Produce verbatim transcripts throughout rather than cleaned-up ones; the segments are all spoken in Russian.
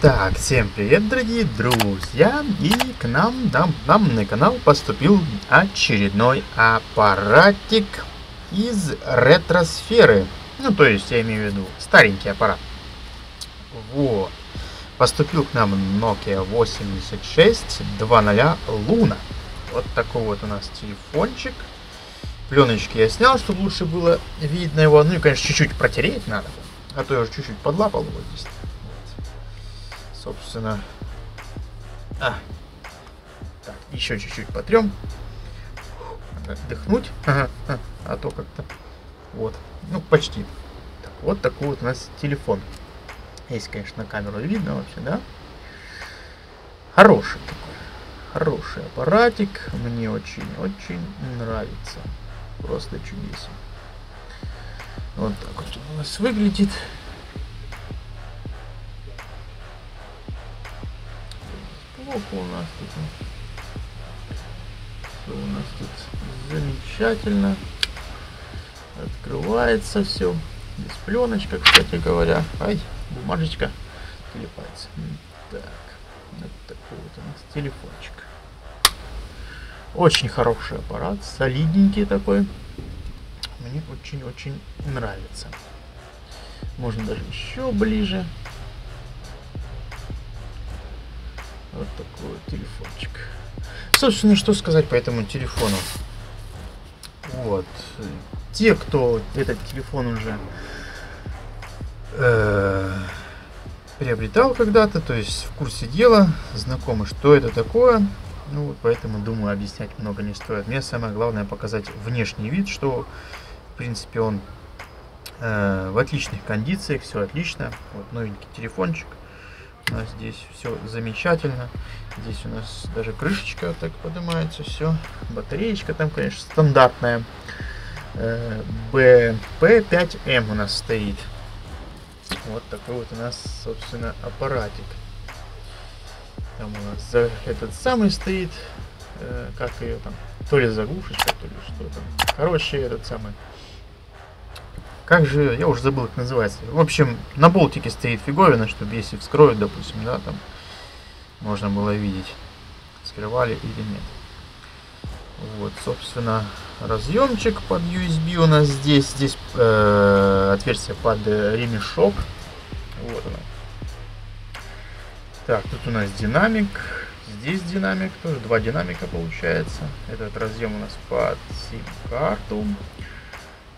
Так, всем привет, дорогие друзья, и к нам, да, нам на канал поступил очередной аппаратик из ретросферы. Ну, то есть, я имею в виду старенький аппарат. Вот. Поступил к нам Nokia восемьдесят шесть ноль Luna. Вот такой вот у нас телефончик. Пленочки я снял, чтобы лучше было видно его. Ну и, конечно, чуть-чуть протереть надо. А то я уже чуть-чуть подлапал его здесь. Собственно, а, так, еще чуть-чуть потрем, надо отдохнуть, ага, а, а то как-то, вот, ну почти, так, вот такой вот у нас телефон, есть, конечно, камеру видно вообще, да, хороший такой, хороший аппаратик, мне очень-очень нравится, просто чудесен, вот так вот он у нас выглядит. У нас тут, у нас тут замечательно открывается все. Здесь пленочка, кстати говоря. Ай, бумажечка телепается. Так, вот такой вот у нас телефончик. Очень хороший аппарат, солидненький такой. Мне очень-очень нравится. Можно даже еще ближе. Вот такой вот телефончик. Собственно, что сказать по этому телефону. Вот. Те, кто этот телефон уже э, приобретал когда-то, то есть в курсе дела, знакомы, что это такое. Ну, вот поэтому, думаю, объяснять много не стоит. Мне самое главное показать внешний вид, что, в принципе, он э, в отличных кондициях, все отлично. Вот новенький телефончик. У нас здесь все замечательно. Здесь у нас даже крышечка так поднимается, все. Батареечка там, конечно, стандартная. бэ пэ пять эм у нас стоит. Вот такой вот у нас, собственно, аппаратик. Там у нас этот самый стоит. Как ее там? То ли заглушечка, то ли что там. Короче, этот самый. Как же, я уже забыл, как называется. В общем, на болтике стоит фиговина, чтобы если вскроют, допустим, да, там можно было видеть, вскрывали или нет. Вот, собственно, разъемчик под ю эс би у нас здесь. Здесь э, отверстие под ремешок. Вот оно. Так, тут у нас динамик. Здесь динамик, тоже два динамика получается. Этот разъем у нас под сим-карту.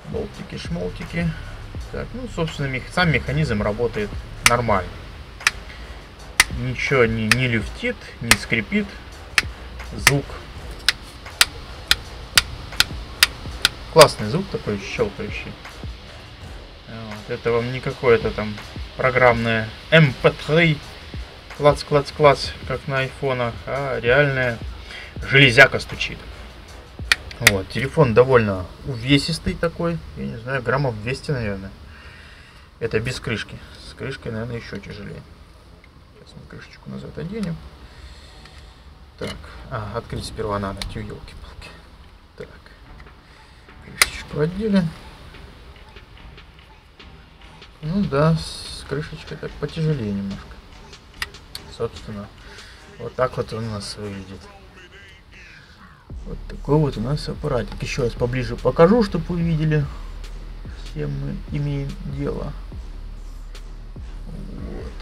Болтики, шмолтики. Так, ну, собственно, мех... сам механизм работает нормально. Ничего не, не люфтит, не скрипит. Звук. Классный звук такой, щелкающий. Вот, это вам не какое-то там программное эм пэ три. Клац-клац-клац, как на айфонах. А реальная железяка стучит. Вот, телефон довольно увесистый такой, я не знаю, граммов двести, наверное. Это без крышки. С крышкой, наверное, еще тяжелее. Сейчас мы крышечку назад оденем. Так, а, открыть сперва надо, тю, елки-палки. Так, крышечку отдели. Ну да, с крышечкой так потяжелее немножко. Собственно, вот так вот он у нас выглядит. Вот такой вот у нас аппаратик. Еще раз поближе покажу, чтобы вы видели, с чем мы имеем дело. Вот.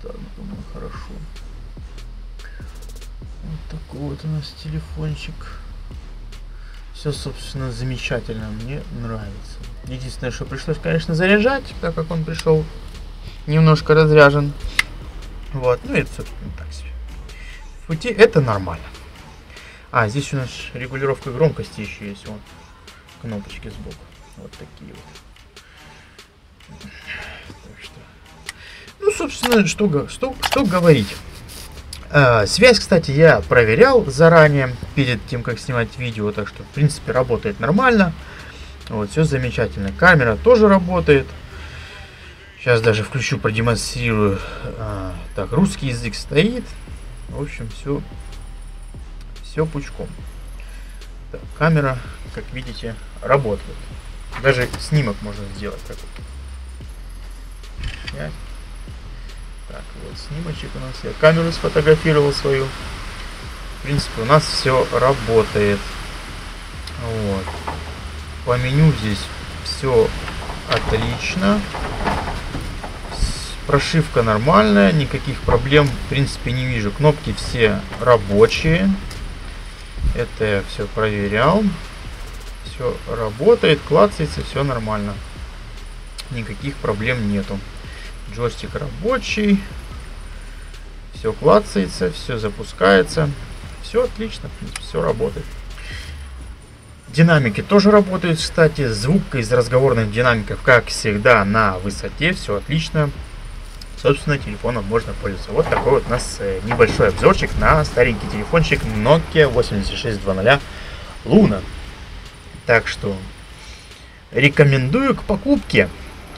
Так, думаю, хорошо. Вот такой вот у нас телефончик. Все, собственно, замечательно. Мне нравится. Единственное, что пришлось, конечно, заряжать, так как он пришел немножко разряжен. Вот. Ну, это, собственно, так себе. В пути это нормально. А, здесь у нас регулировка громкости еще есть, вон, кнопочки сбоку, вот такие вот. Так что. Ну, собственно, что, что, что говорить. А, связь, кстати, я проверял заранее, перед тем, как снимать видео, так что, в принципе, работает нормально. Вот, все замечательно. Камера тоже работает. Сейчас даже включу, продемонстрирую. А, так, русский язык стоит. В общем, все. Все пучком. Так, камера, как видите, работает. Даже снимок можно сделать. Как Так, вот снимочек у нас. Я камеру сфотографировал свою. В принципе, у нас все работает. Вот. По меню здесь все отлично. Прошивка нормальная, никаких проблем в принципе не вижу. Кнопки все рабочие. Это я все проверял. Все работает, клацается, все нормально. Никаких проблем нету. Джойстик рабочий. Все клацается, все запускается. Все отлично, в принципе, все работает. Динамики тоже работают, кстати. Звук из разговорных динамиков, как всегда, на высоте. Все отлично. Собственно, телефоном можно пользоваться. Вот такой вот у нас небольшой обзорчик на старенький телефончик Nokia восемьдесят шесть ноль Luna. Так что рекомендую к покупке.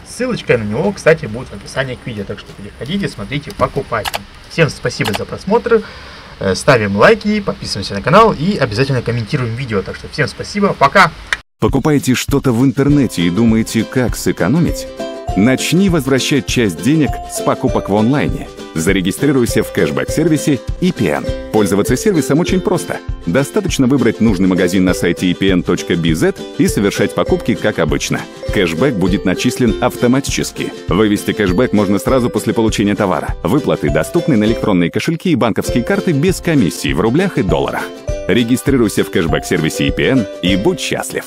Ссылочка на него, кстати, будет в описании к видео. Так что переходите, смотрите, покупайте. Всем спасибо за просмотр. Ставим лайки, подписываемся на канал и обязательно комментируем видео. Так что всем спасибо, пока! Покупаете что-то в интернете и думаете, как сэкономить? Начни возвращать часть денег с покупок в онлайне. Зарегистрируйся в кэшбэк-сервисе и пи эн. Пользоваться сервисом очень просто. Достаточно выбрать нужный магазин на сайте и пи эн точка би зет и совершать покупки, как обычно. Кэшбэк будет начислен автоматически. Вывести кэшбэк можно сразу после получения товара. Выплаты доступны на электронные кошельки и банковские карты без комиссий в рублях и долларах. Регистрируйся в кэшбэк-сервисе и пи эн и будь счастлив!